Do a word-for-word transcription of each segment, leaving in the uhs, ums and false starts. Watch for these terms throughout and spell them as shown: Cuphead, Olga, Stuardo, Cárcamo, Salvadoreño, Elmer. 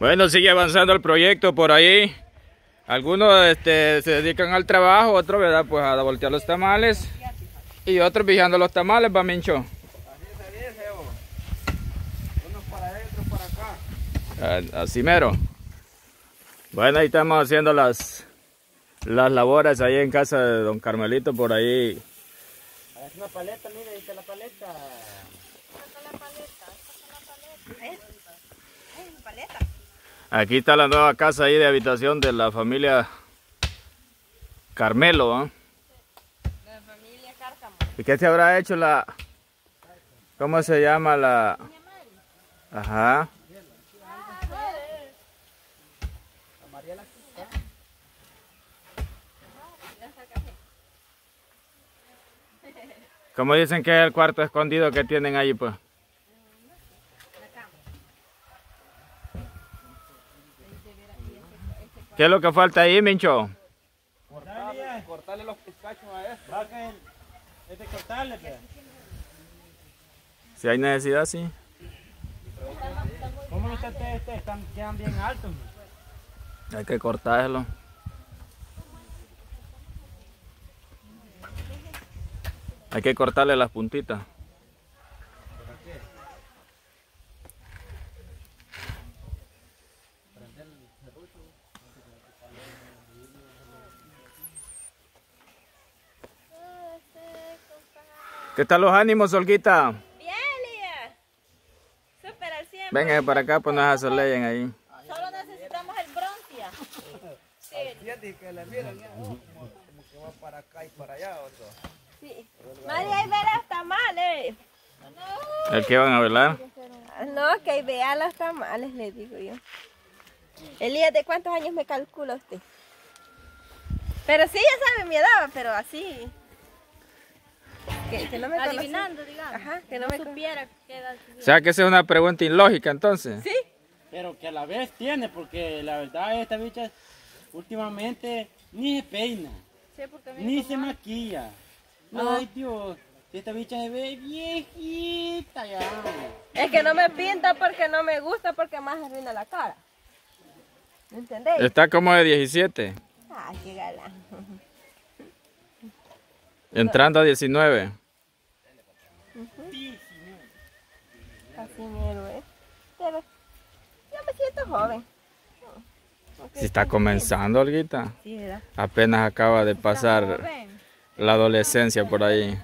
Bueno, sigue avanzando el proyecto por ahí. Algunos este, se dedican al trabajo, otros, ¿verdad?, pues a voltear los tamales. Y otros vigiando los tamales, va, Mincho. Así se dice, oh. Unos para adentro, para acá. Así mero. Bueno, ahí estamos haciendo las, las labores ahí en casa de don Carmelito, por ahí. Es una paleta, mire, ahí está la paleta. Aquí está la nueva casa ahí de habitación de la familia Carmelo, ¿eh? La familia Cárcamo. ¿Y qué se habrá hecho la... ¿Cómo se llama la...? Ajá. ¿Cómo dicen que es el cuarto escondido que tienen allí, pues? ¿Qué es lo que falta ahí, Mincho? Cortarle, cortarle los pizcachos a esto. Va que es de cortarle, pues. Si hay necesidad, sí. ¿Cómo los tetes están, quedan bien altos? Hay que cortarlo. Hay que cortarle las puntitas. ¿Qué tal los ánimos, Olguita? Bien, Lía. Súper al cien. Vengan para acá, pues nos asoleen ahí. Solo necesitamos el broncia. Sí. Fíjate que le miran, como que va para acá y para allá, otro. Sí. María, ahí verá los tamales. ¿El qué van a velar? No, que ahí vea los tamales, le digo yo. Elías, ¿de cuántos años me calcula usted? Pero sí, ya sabe mi edad, pero así... Que, que no me adivinando, digamos. Ajá, que no, no me supiera qué edad. O sea, que esa es una pregunta ilógica, entonces. Sí. Pero que a la vez tiene, porque la verdad esta bicha últimamente ni se peina, sí, ni se maquilla. No. Ay, Dios, esta bicha se ve viejita ya. Es que no me pinta porque no me gusta, porque más arruina la cara. ¿Me entendés? Está como de diecisiete. Ay, qué galán. Entrando a diecinueve. Uh-huh. Casi mero, ¿eh? Pero yo me siento joven. Si está comenzando, Olguita. Sí, ¿verdad? Apenas acaba de pasar la adolescencia por ahí.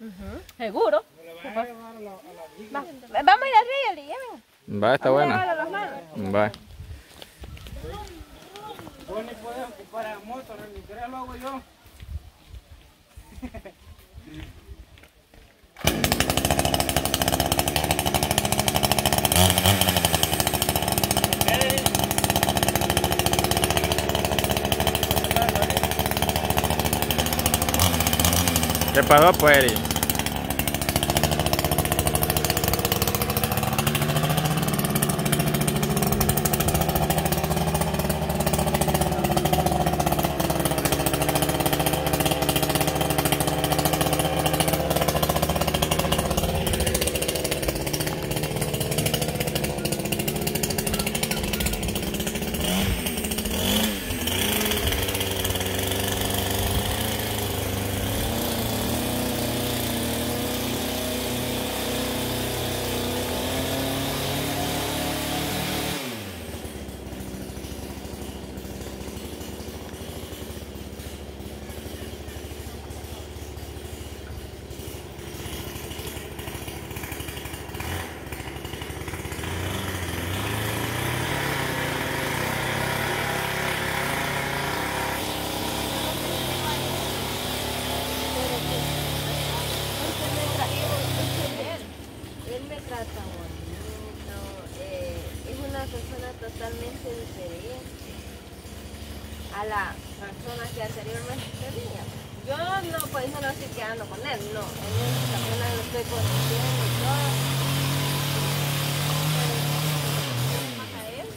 Uh-huh. Seguro. Va. Vamos a ir al río, ¿eh? Va, está buena. Va. ¿Qué pasó, pues, Eri? Totalmente diferente a la persona que anteriormente tenía. Yo no, por eso no estoy quedando con él, no, en esta persona lo estoy conociendo y todo. Pero,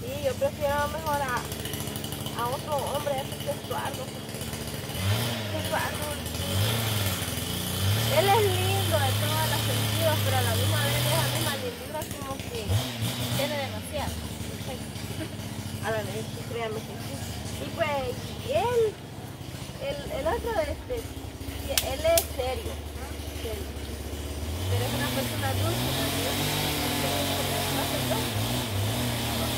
sí, yo prefiero mejor a, a otro hombre, ese que es Stuardo. Él es lindo de todas las sentidos, pero a la misma vez es la misma lindura como que tiene demasiado. a la ley, créanme que sí. Y pues él, el, el otro, este, él es serio, ¿no? Serio. Pero es una persona dulce, ¿no?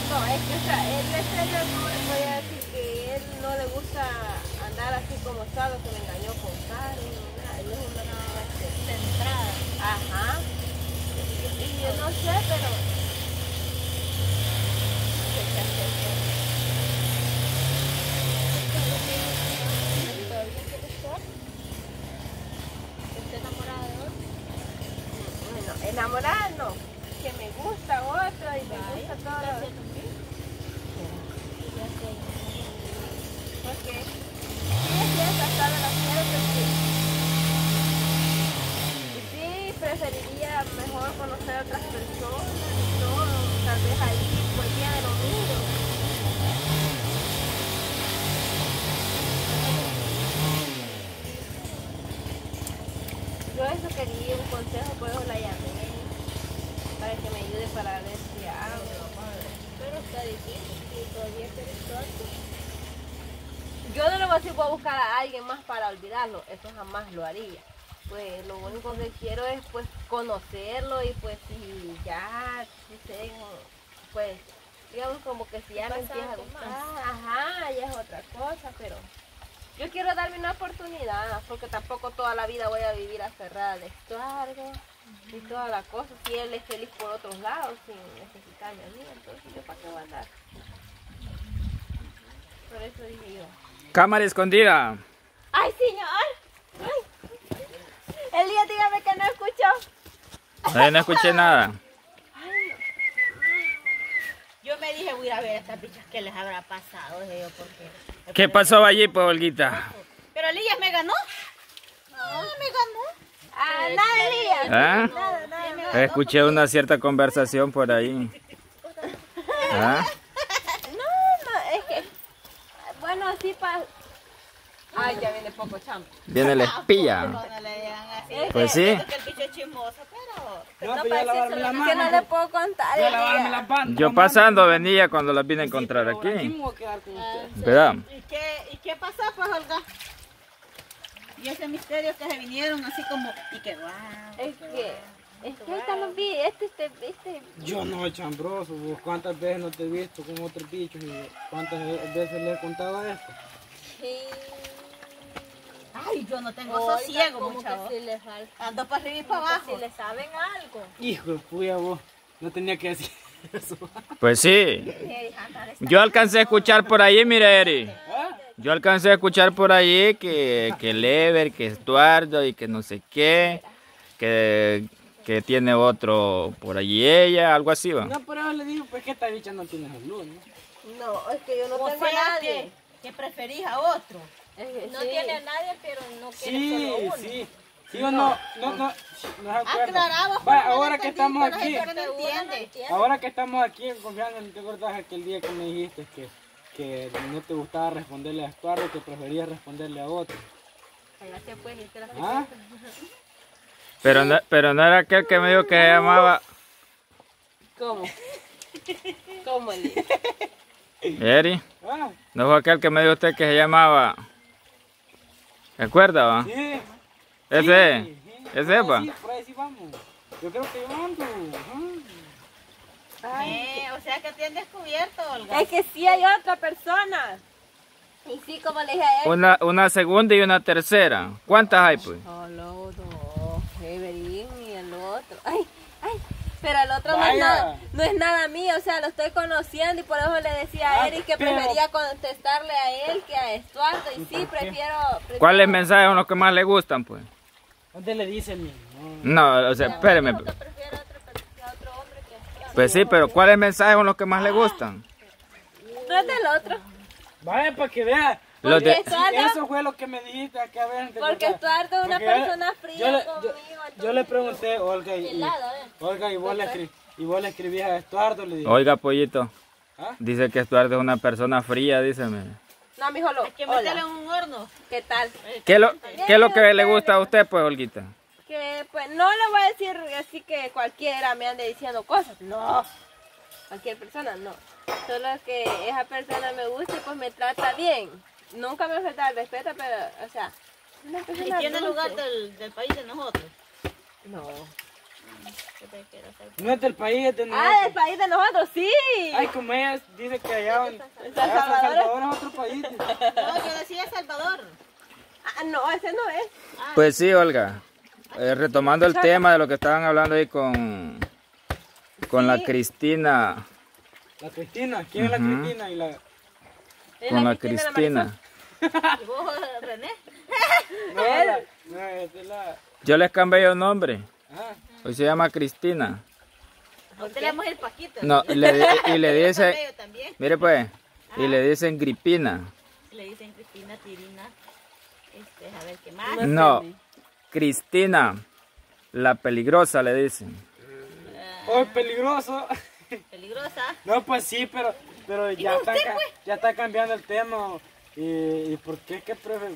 No, es que, o sea, él es serio, no le voy a decir que él no le gusta andar así como Sado, que me engañó con Sado, nada, él es una persona centrada. Ajá. Y yo no sé, pero... Enamorada no, que me gusta otro y me gusta todo lo que... Porque sí, sí he casado a las mujeres, pero sí preferiría mejor conocer a otras personas y todo, tal vez ahí cualquiera de los míos. Yo eso quería un consejo, por eso la llamé, para que me ayude para ver si hago. Pero está difícil y todavía eres tonto. Yo no lo voy a decir, voy a buscar a alguien más para olvidarlo, eso jamás lo haría. Pues lo único que quiero es pues conocerlo y pues si ya, si se, pues digamos como que si ya no empieza a gustar, ajá, ya es otra cosa, pero... Yo quiero darme una oportunidad, porque tampoco toda la vida voy a vivir aferrada de Stuardo uh-huh. y toda la cosa. Si él es feliz por otros lados, sin necesitarme a mí, entonces yo para qué voy a andar. Por eso dije yo. Cámara escondida. ¡Ay, señor! ¡Ay! Elías, dígame que no escuchó. No, no escuché nada. Ay, no. Yo me dije, voy a ver a estas bichas que les habrá pasado, dije yo, porque... ¿Qué pasó allí, pues, Olguita? Pero Elías me ganó. No, me ganó. Ah, nada, Elías. ¿Ah? Nada, nada, nada. Escuché una cierta conversación por ahí. ¿Ah? No, no, es que... Bueno, así para... Ay, ya viene poco champo. Viene el espía. Pues sí. Yo pasando venía cuando las vine a encontrar aquí. ¿Verdad? ¿Y qué, y qué pasó, pues, Olga? Y ese misterio que se vinieron así como... Y que guau. Es que... Es que ahorita los vi, este, este, este... Yo no, chambroso, vos cuántas veces no te he visto con otros bichos y cuántas veces les he contado esto. Sí. Ay, yo no tengo Oiga, sosiego, como muchacho. Que si les al... Ando para arriba y para abajo. Si le saben algo. Hijo de puya, vos. No tenía que decir eso. Pues sí. Yo alcancé a escuchar por ahí, mire, Eri. Yo alcancé a escuchar por ahí que, que Lever, que Stuardo y que no sé qué. Que, que tiene otro por allí ella, algo así, va. No, pero yo le digo, pues que esta bicha no tiene salud, ¿no? No, es que yo no o tengo sea, a nadie. Que, que preferís a otro. No sí. tiene a nadie, pero no quiere sí, solo uno. Sí, sí. No, no, no, no, no aclaramos. Va, ahora que estamos aquí, no entiende. ahora que estamos aquí en confianza, ¿te acordás aquel día que me dijiste que, que no te gustaba responderle a Stuardo, que preferías responderle a otro? Cállate pues, y te la ¿Ah? pero, no, pero no era aquel que me dijo que se llamaba... ¿Cómo? ¿Cómo, Eli? ¿Eri? ¿Ah? ¿No fue aquel que me dijo usted que se llamaba... ¿Te acuerdas, va? Sí. Ese es. Sí, sí. Ese es, va. Sí, por ahí sí vamos. Yo creo que yo ando. Ay, eh, o sea que te han descubierto, Olga. Es que sí hay otra persona. Y sí, como le dije a él. Una, una segunda y una tercera. ¿Cuántas hay, pues? Solo dos. Everin y el otro. Ay, ay. Pero el otro no es, nada, no es nada mío, o sea, lo estoy conociendo y por eso le decía a Eric que prefería contestarle a él que a Stuardo. Y sí, prefiero... prefiero... ¿Cuáles mensajes son los que más le gustan, pues? ¿Dónde le dicen? No, o sea, espéreme. Pues. pues sí, pero ¿cuáles mensajes son los que más ah, le gustan? No es del otro. Vaya, para que vea. Los de... Stuardo, sí, eso fue lo que me dijiste acá. Porque Stuardo es una persona fría yo le, conmigo. Yo, yo le pregunté, Olga, y, helado, eh. Olga, y vos, le y vos le escribías a Stuardo, le dije. Oiga, pollito, ¿ah? Dice que Stuardo es una persona fría, díceme. No, mijo, lo... que meterle en un horno. ¿Qué tal? ¿Qué, lo, ¿qué es lo que le gusta a usted, pues, Olguita? Que, pues, no le voy a decir así que cualquiera me ande diciendo cosas. No. cualquier persona, no. Solo que esa persona me gusta y pues me trata bien. Nunca me falta el respeto, pero, o sea, una persona. ¿Y tiene dulce lugar del, del país de nosotros? No. No es del país, es de nosotros. Ah, del país de nosotros, sí. Ay, como ella dice que allá en Salvador es otro país. No, yo decía Salvador. Ah, no, ese no es. Ah, pues sí, Olga. Eh, retomando el tema de lo que estaban hablando ahí con, con sí. la Cristina. ¿La Cristina? ¿Quién uh -huh. es la Cristina? Y la... Con la, la Cristina. Cristina. ¿Y vos, René? No, la, no, esa es la... Yo les cambié el nombre. Ah. Hoy se llama Cristina. Ahorita le damos el Paquito. No, y le, y le dicen... Mire pues, ah. y le dicen Gripina. Le dicen Gripina, Tirina. Este, a ver, ¿qué más? No, no, Cristina, la peligrosa le dicen. Ah. Oh, peligroso. Peligrosa. No, pues sí, pero... Pero ya está, usted, pues? ya está cambiando el tema. ¿Y, y por qué? ¿Qué prefer...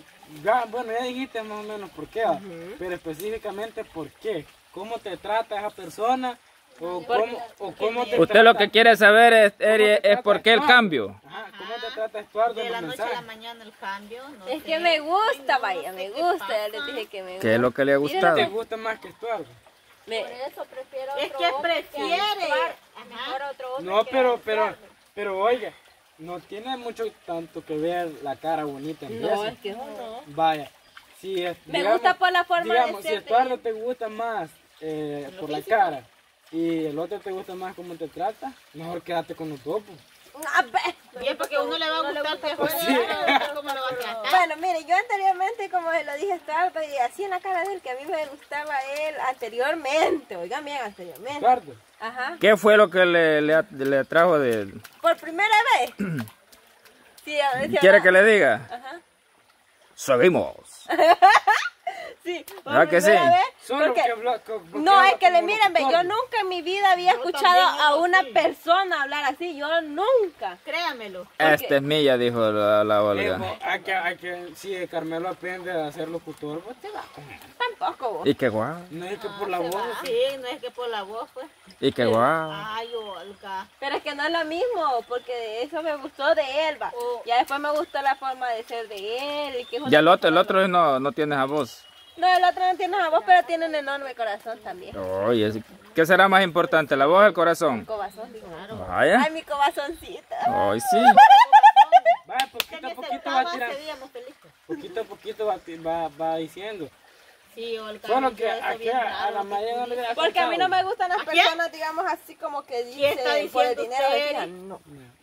ya, bueno, ya dijiste más o menos por qué, uh-huh. pero específicamente por qué. ¿Cómo te trata esa persona? O cómo, o cómo te Usted trata? Lo que quiere saber es, es, es por qué el cambio. Ajá, ¿cómo ah, te trata Stuardo? De la noche a la mañana el cambio. No es que me gusta, no, vaya, no me gusta. Ya le dije que me gusta. ¿Qué es lo que le ha gustado? ¿Qué te gusta más que Stuardo? Me... Por eso prefiero otro. Es que prefiere. Que mejor otro no, pero... pero Pero oiga, no tiene mucho tanto que ver la cara bonita en no, es que no. Vaya, si es, me digamos, gusta por la forma digamos, de ser. Si Stuardo te gusta más eh, por la cara y el otro te gusta más cómo te trata, mejor quédate con los topos. No, bien, porque uno le va a no gustar, gustar pues, sí. como lo va a tratar. Bueno, mire, yo anteriormente, como se lo dije a Stuardo, así en la cara de él, que a mí me gustaba él anteriormente, oigan bien, anteriormente. Stuardo. Ajá. ¿Qué fue lo que le, le, le atrajo de él? Por primera vez. Sí, a ver, si ¿Quiere ahora... que le diga? Ajá. Seguimos. Sí, ¿verdad que sí? Porque, no, es que le miren, yo nunca en mi vida había escuchado a una persona hablar así, yo nunca, créamelo. Esta es mía, dijo la, la Olga. Hay que, hay que, si Carmelo aprende a ser locutor, pues te va a comer. Tampoco vos. ¿Y qué guau? No es que por la voz. Sí, no es que por la voz, pues. ¿Y qué guau? Ay, Olga. Pero es que no es lo mismo, porque eso me gustó de él, va. Ya después me gustó la forma de ser de él. Ya el otro, el otro no, no tienes a voz. No, el otro no tiene la voz, pero tiene un enorme corazón también. Oye, ¿qué será más importante, la voz o el corazón? El corazón, digo. Claro. Vaya. Ay, mi corazoncito. Ay, sí. Vaya, poquito a poquito va tirando. Poquito a poquito va, va, va diciendo. Sí, Olga. Bueno, que aquí a la mañana le da. Porque a mí no me gustan las personas, digamos, así como que dicen por el dinero. No,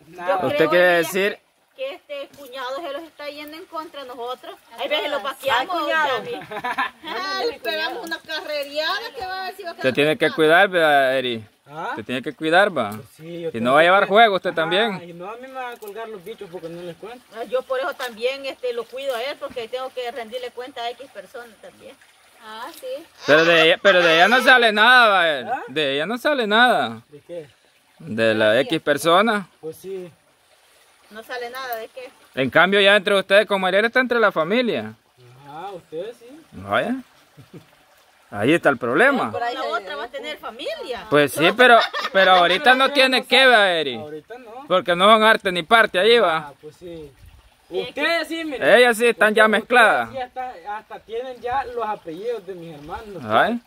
nada. ¿Usted quiere decir...? Que este cuñado se los está yendo en contra de nosotros. Hay veces los vaqueamos. Esperamos una carreriada que va a decir. Te tiene que cuidar, ¿verdad, Eri? ¿Ah? Te tiene que cuidar, va. Sí, y no va a llevar juego usted. Ajá, también. Y no, a mí me van a colgar los bichos porque no les cuento. Yo por eso también este, lo cuido a él porque tengo que rendirle cuenta a X personas también. Ah, sí. Pero de ella, pero de ella no sale nada, va él. ¿Ah? De ella no sale nada. ¿De qué? De la X persona. Pues sí. No sale nada, ¿de qué? En cambio ya entre ustedes, como él está entre la familia. Ah, ustedes sí. Vaya. Ahí está el problema. Por ahí la otra va a tener familia. Pues sí, pero, pero ahorita no tiene que ver, Eri. Ahorita no. Porque no van arte ni parte, ahí va. Ah, pues sí. Ustedes sí, miren. Ellas sí están ya mezcladas. Sí, hasta, hasta tienen ya los apellidos de mis hermanos. Ay.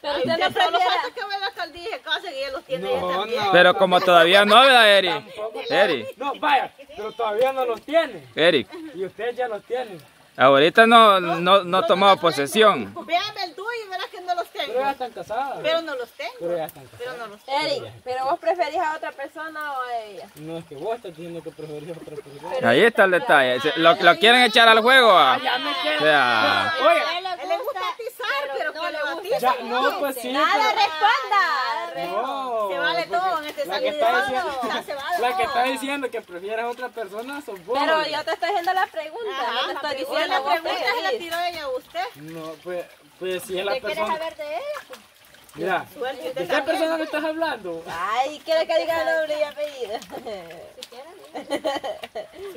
Pero usted no falta que vea la alcaldía y casen y él los tiene no, también. No, pero como todavía no, ¿verdad, Eric? Eric. No, vaya, pero todavía no los tiene. Eric. Y ustedes ya los tienen. Ahorita no, no, no, no ha tomado posesión. Véanme el tuyo y verás que no los tengo. Pero ya están casadas. Pero no los tengo. Pero ya están casadas. Pero no los tengo. Eric, ¿pero vos preferís a otra persona o a ella? No, es que vos estás diciendo que preferís a otra persona. Ahí está el detalle. ¿Lo, lo quieren echar al juego? Ah, ya me quedo. Oye. Pero no, le ya, no, pues sí, nada pero... responda. No, se vale todo en este salón. La, se vale la que está diciendo que prefieres a otra persona son vos. Pero yo te estoy haciendo la pregunta. Ajá, no te estoy diciendo la pregunta se la tiró ella a usted. No, pues, pues si es la persona. ¿Qué quieres saber de eso? Mira, ¿de qué persona bien me estás hablando? Ay, quiero que diga nombre y apellido. Si quieren,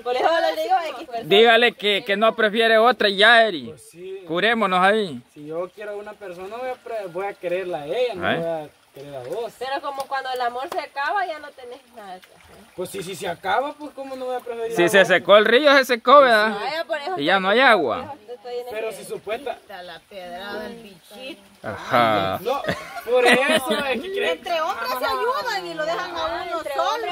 por eso lo digo a X persona. Dígale que, que no prefiere otra y ya, Eri. Pues sí. Curémonos ahí. Si yo quiero a una persona, voy a, voy a quererla a ella, ¿eh? No voy a Pero la voz. Pero como cuando el amor se acaba, ya no tenés nada que hacer. Pues sí, si se acaba, pues cómo no voy a preferir. Si se secó el río, se secó, ¿verdad? No, y ya no hay agua. Pero si supuesta. La pedrada, el bichito. Ajá. No, por eso es que creen. Entre hombres se ayudan y lo dejan a uno solo.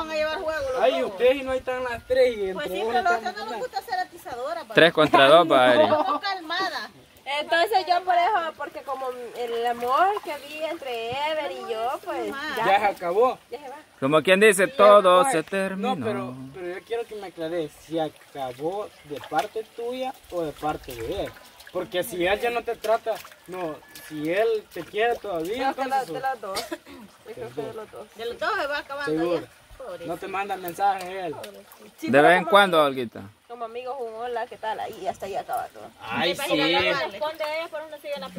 A llevar juego. Ay, ustedes y no están las tres. Y pues sí, pero los que no les gusta ser atizadora. Tres contra dos, padre. No, calmada. Entonces yo por eso, porque como el amor que había entre Ever y yo, pues ya, ya se acabó. Ya se va. Como quien dice, todo se terminó. No, pero, pero yo quiero que me aclares si acabó de parte tuya o de parte de él. Porque si él ya no te trata, no, si él te quiere todavía. Creo entonces, que la, de las dos. Creo que de los dos. De los dos se va acabando ya. No te mandan mensajes él. Sí, de vez en cuando, Olguita. Como amigos, un hola, ¿qué tal? Y hasta ahí acaba todo. Ay, sí.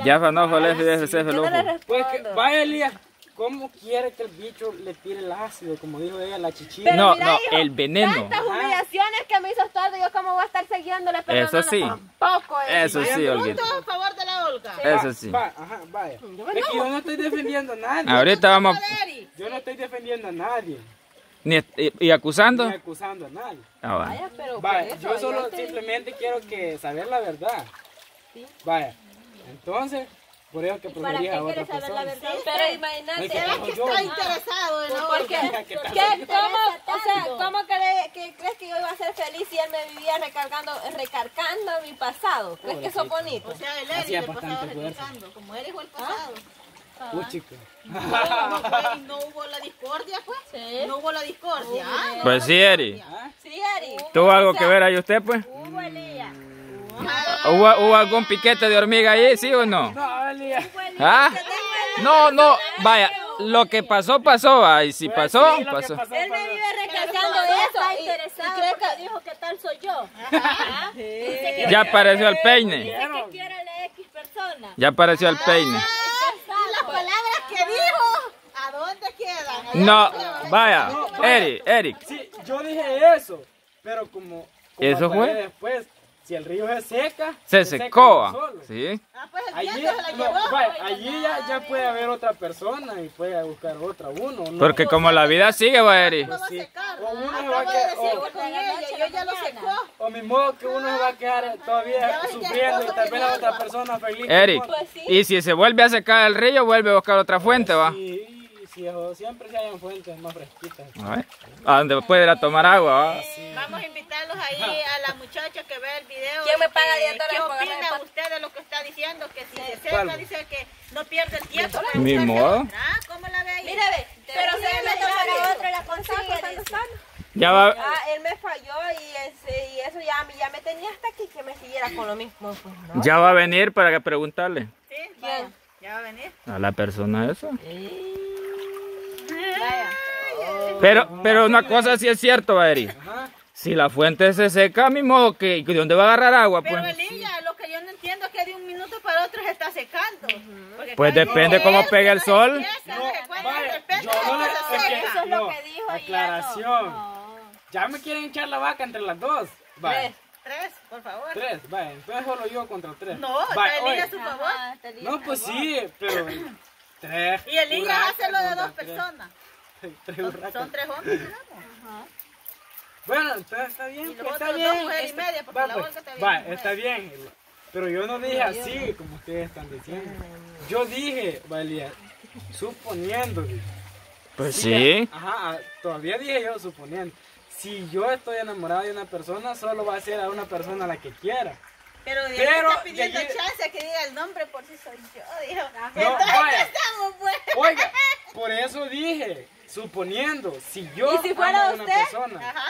Ya Fanojo le dice ese loco. Pues que, vaya, Elías, ¿cómo quiere que el bicho le tire el ácido? Como dijo ella, la chichilla. No, mira, no, hijo, el veneno. Tantas humillaciones ah. que me hizo Stuardo, yo cómo voy a estar siguiéndole, pero eso sí. Tampoco es. Eso sí, Olguita. Punto a favor de la Olga. Sí. Eso sí. Va, ajá, vaya. Es que yo no estoy defendiendo a nadie. Ahorita vamos. Yo no estoy defendiendo a nadie. Ni, y, ¿Y acusando? Ni acusando a nadie. Ah, vaya. Vaya, pero vaya, yo solo te... simplemente quiero que saber la verdad. ¿Sí? Vaya, entonces, por eso que preferiría a otra persona. ¿Para qué quieres saber la verdad? Pero imagínate. Es que está interesado, ¿no? Porque, ¿Qué, ¿Qué, ¿cómo, o sea, ¿cómo cre que crees que yo iba a ser feliz si él me vivía recargando, recargando mi pasado? ¿Crees que eso es bonito? O sea, él era el pasado recargando, como él dijo el pasado. Uy, chico. No, no, fue, no hubo la discordia, pues. Sí. No hubo la discordia. Ah, no pues sí, Eri. Sí, Eri. ¿Tuvo algo o sea, que ver ahí usted, pues? Hubo Elías. ¿Hubo, ¿Hubo algún piquete de hormiga ahí, sí o no? No, Elías. ¿Ah? No, no, vaya. Lo que pasó, pasó. Ahí si pasó, sí, pasó. pasó. Él me vive recalcando de eso. Está interesado y, y creo que dijo que tal soy yo. Ajá. Sí. Que ya apareció el peine. Dice que quiere la X persona. Ya apareció el peine. Palabras que dijo, ¿a dónde quedan? ¿A no, dónde vaya, no, Eric, Eric. Sí, yo dije eso, pero como, como eso fue después, si el río se seca, se, se secó. Sí. Ah, pues el allí, se la llevó, no, vaya, allí ya, ya puede haber otra persona y puede buscar otra uno. ¿No? Porque como la vida sigue, va, Eric. Pues sí. O uno se va a quedar, o, o mi modo que uno se va a quedar todavía sufriendo y tal vez la otra persona feliz. Eric, y si se vuelve a secar el río, vuelve a buscar otra fuente, va. Sí, sí, siempre se hayan fuentes más fresquitas. A donde puede ir a tomar agua, va. Sí. Vamos a invitarlos ahí a las muchachas que vean el video. ¿Quién me paga diez dólares? ¿Qué opina usted de lo que está diciendo? Que si se seca, dice que no pierde el tiempo. Ni modo. ¿Cómo la ve ahí? Mira, ve, pero se me toca otro la consigue. Ya va. Ah, él me falló y, ese, y eso ya, ya me tenía hasta aquí que me siguiera con lo mismo. ¿No? Ya va a venir para preguntarle. Sí, vaya. Ya va a venir. A la persona esa. Sí. Vaya. Oh. Pero, pero una cosa sí es cierto, Baderi. Ajá. Si la fuente se seca, mi modo que de dónde va a agarrar agua, pues. Pero Elías, lo que yo no entiendo es que de un minuto para otro se está secando. Uh-huh. Pues depende no, cómo pega el no sol. Empieza, no, vale, yo no le sé eso es lo que dijo. Aclaración. No. Ya me quieren echar la vaca entre las dos. Vale. Tres, tres, por favor. Tres, vale. Entonces solo yo contra tres. No, Elías a tu favor. Ajá, no, pues sí, pero tres. Y Elías hace lo de dos personas. Tres, tres son, son tres hombres, ¿no? Ajá. Bueno, entonces está bien. Pues, está bien. Dos mujeres y media, porque va, la bolsa está bien. Va, está bien. Pero yo no dije pero así, yo... como ustedes están diciendo. Yo dije, Elías, suponiendo. Pues sí. sí. Ajá, todavía dije yo suponiendo. Si yo estoy enamorado de una persona, solo va a ser a una persona la que quiera. Pero Dios está pidiendo allí... chance que diga el nombre por si soy yo, dijo. No, entonces, ¿qué estamos, pues? Oiga, por eso dije, suponiendo, si yo si fuera usted? Una persona, ajá.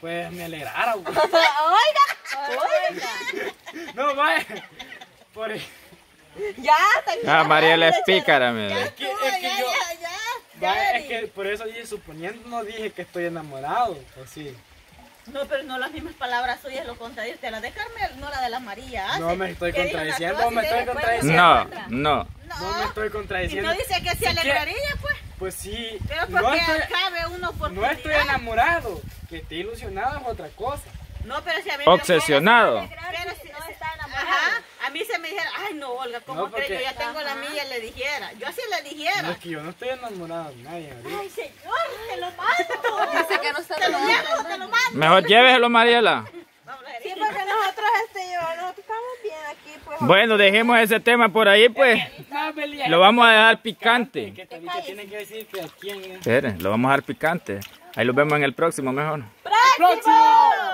Pues me alegrara. Oiga, oiga. No, vaya. Por... Ya, está ah, María la es pícara, mira. Es que, es que yo... Vaya, es que por eso dije, suponiendo, no dije que estoy enamorado, pues sí. No, pero no las mismas palabras suyas lo contradiste, la de Carmel, no la de la María. No me estoy contradiciendo, no me estoy contradiciendo. No, no. No me estoy contradiciendo. ¿Y no dice que se alegraría, pues? Pues sí. Pero porque cabe uno por no estoy enamorado, que esté ilusionado es otra cosa. No, pero si a mí me obsesionado. Pero si no está enamorado. Ajá. mí se me dijera, ay no, Olga, ¿cómo no, porque... crees? Yo ya tengo la mía, le dijera. Yo así le dijera. No, es que yo no estoy enamorada de nadie. ¿Verdad? Ay, señor, te lo mando. Dice que no está te lo llevo, te lo mando. Mejor lléveselo, Mariela. Sí, porque nosotros, este, yo, nosotros estamos bien aquí. Pues, bueno, dejemos ese tema por ahí, pues. Lo vamos a dejar picante. Que también te tienen que decir que a quién es. Esperen, lo vamos a dejar picante. Ahí lo vemos en el próximo, mejor. ¡Próximo!